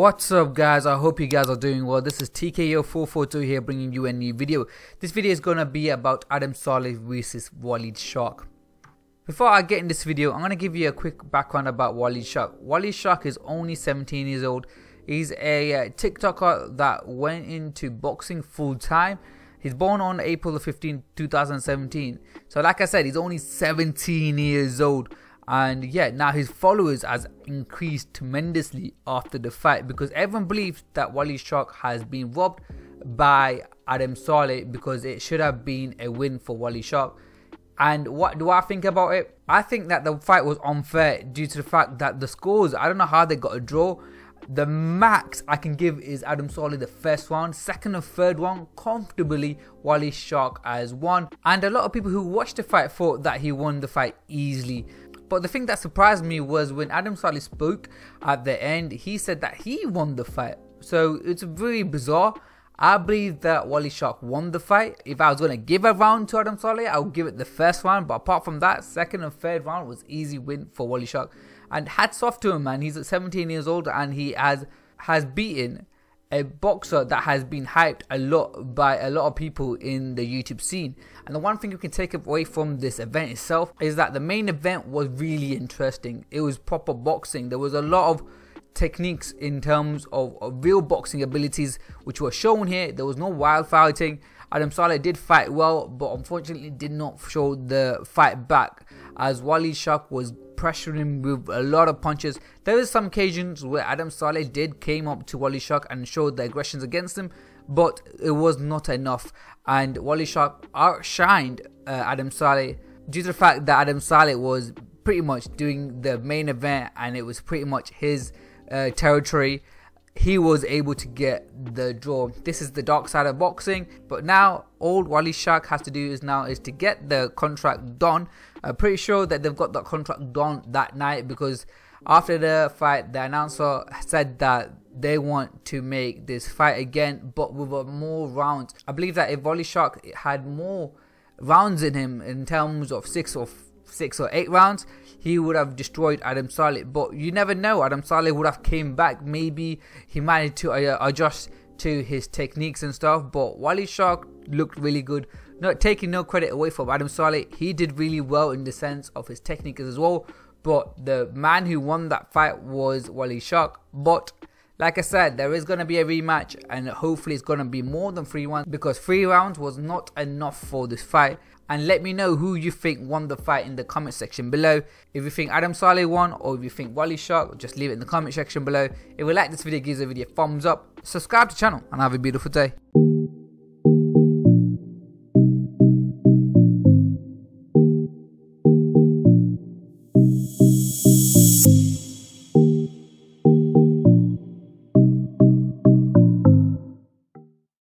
What's up, guys? I hope you guys are doing well. This is TKO442 here, bringing you a new video. This video is gonna be about Adam Saleh versus Walid Sharks. Before I get in this video, I'm gonna give you a quick background about Walid Sharks. Walid Sharks is only 17 years old. He's a TikToker that went into boxing full time. He's born on April 15, 2017. So like I said, he's only 17 years old. And yeah, now his followers has increased tremendously after the fight because everyone believes that Walid Sharks has been robbed by Adam Saleh because it should have been a win for Walid Sharks. And what do I think about it? I think that the fight was unfair due to the fact that the scores, I don't know how they got a draw. The max I can give is Adam Saleh the first round, second and third round comfortably Walid Sharks has won. And a lot of people who watched the fight thought that he won the fight easily. But the thing that surprised me was when Adam Saleh spoke at the end, he said that he won the fight. So it's very bizarre. I believe that Walid Sharks won the fight. If I was going to give a round to Adam Saleh, I would give it the first round. But apart from that, second and third round was easy win for Walid Sharks. And hats off to him, man. He's 17 years old and he has beaten a boxer that has been hyped a lot by a lot of people in the YouTube scene. And the one thing you can take away from this event itself is that the main event was really interesting. It was proper boxing. There was a lot of techniques in terms of real boxing abilities which were shown here. There was no wild fighting. Adam Saleh did fight well, but unfortunately did not show the fight back as Walid Sharks was pressuring with a lot of punches. There was some occasions where Adam Saleh came up to Walid Sharks and showed the aggressions against him, but it was not enough, and Walid Sharks outshined Adam Saleh due to the fact that Adam Saleh was pretty much doing the main event and it was pretty much his territory. He was able to get the draw. This is the dark side of boxing, but now all Walid Sharks has to do is to get the contract done. I'm pretty sure that they've got that contract done that night because after the fight, the announcer said that they want to make this fight again, but with more rounds. I believe that if Walid Sharks had more rounds in him in terms of six or eight rounds, he would have destroyed Adam Saleh. But you never know, Adam Saleh would have came back. Maybe he managed to adjust to his techniques and stuff. But Walid Sharks looked really good. Not taking no credit away from Adam Saleh, he did really well in the sense of his techniques as well. But the man who won that fight was Walid Sharks. But like I said, there is going to be a rematch and hopefully it's going to be more than 3 rounds because 3 rounds was not enough for this fight. And let me know who you think won the fight in the comment section below. If you think Adam Saleh won or if you think Walid Sharks, just leave it in the comment section below. If you like this video, give the video a thumbs up, subscribe to the channel and have a beautiful day.